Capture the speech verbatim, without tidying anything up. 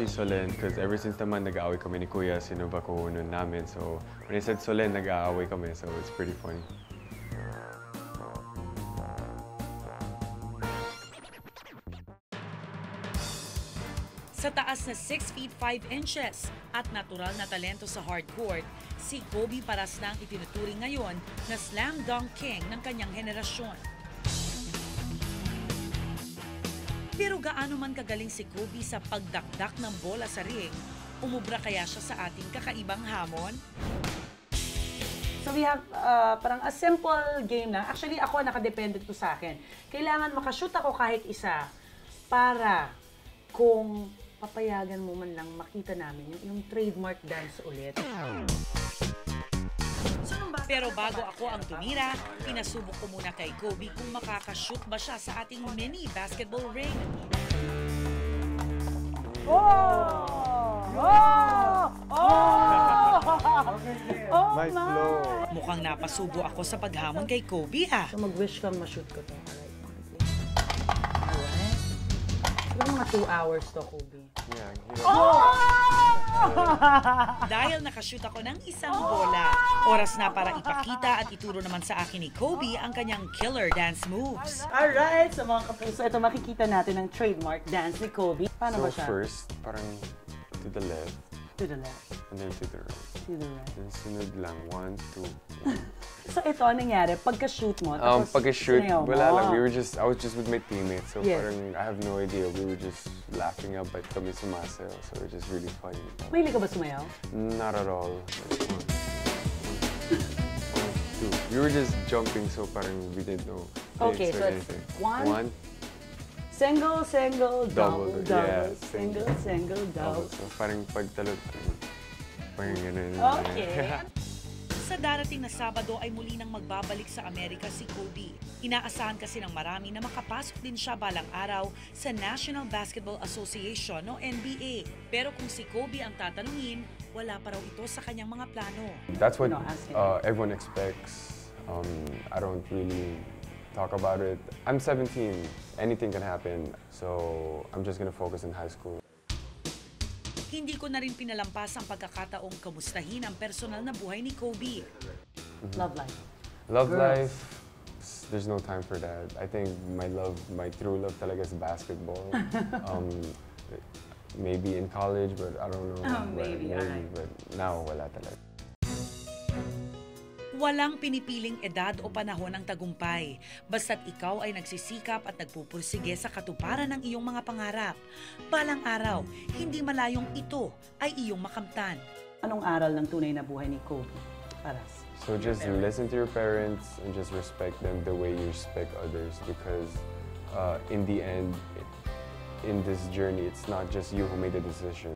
si Solen because ever since naman nag-aaway kami ni Kuya, sinuba ko nun namin. So when I said Solen, nag-aaway kami. So it's pretty funny. Sa taas na six feet five inches at natural na talento sa hardcourt, si Kobe Paras na ang itinuturing ngayon na slam dunk king ng kanyang henerasyon. Pero gaano man kagaling si Kobe sa pagdakdak ng bola sa ring, umubra kaya siya sa ating kakaibang hamon? So we have uh, parang a simple game na. Actually ako, nakadepende to sa akin. Kailangan makashoot ako kahit isa para kung papayagan mo man lang makita namin yung, yung trademark dance ulit. Pero bago ako ang tumira, pinasubok ko muna kay Kobe kung makakashoot ba siya sa ating mini basketball ring. Oh! Oh! Oh! Oh my! Mukhang napasubo ako sa paghamon kay Kobe, ah. So mag-wish kang ma-shoot ko to. Mga two hours to, Kobe. Yeah, yeah. Oh! Dahil nakashoot ako ng isang bola, oras na para ipakita at ituro naman sa akin ni Kobe ang kanyang killer dance moves. Alright, so mga kapuso, ito makikita natin ang trademark dance ni Kobe. Paano so ba siya? So first, parang to the left. To the left. And then to the right. To the right. Then sunod lang, one, two, one. So ito, anong nangyari? Pagka-shoot mo? Um, Pagka-shoot, wala lang. We were just, I was just with my teammates. So yes. Parang, I have no idea. We were just laughing up at kami sumasayaw. So it was just really funny. Mahilig ka ba sumayaw? Not at all. One, one, two. We were just jumping, so parang we didn't know. Okay, so it's one, one, single, single, double, double, double, yeah, single, single, double. So parang pagtalot, parang ganun. Okay. Sa darating na Sabado ay muli nang magbabalik sa Amerika si Kobe. Inaasahan kasi ng marami na makapasok din siya balang araw sa National Basketball Association o N B A. Pero kung si Kobe ang tatanungin, wala pa raw ito sa kanyang mga plano. That's what uh, everyone expects. Um, I don't really talk about it. I'm seventeen. Anything can happen. So I'm just gonna focus in high school. Hindi ko na rin pinalampas ang pagkakataong kamustahin ang personal na buhay ni Kobe. Mm-hmm. Love life. Love Girls. life, there's no time for that. I think my love, my true love talaga is basketball. um, maybe in college, but I don't know. Oh, but, maybe, maybe, but now, wala talaga. Walang pinipiling edad o panahon ng tagumpay, basta't ikaw ay nagsisikap at nagpupursige sa katuparan ng iyong mga pangarap. Balang araw, hindi malayong ito ay iyong makamtan. Anong aral ng tunay na buhay ni Kobe Paras? So just listen to your parents and just respect them the way you respect others, because uh, in the end, in this journey, it's not just you who made the decision.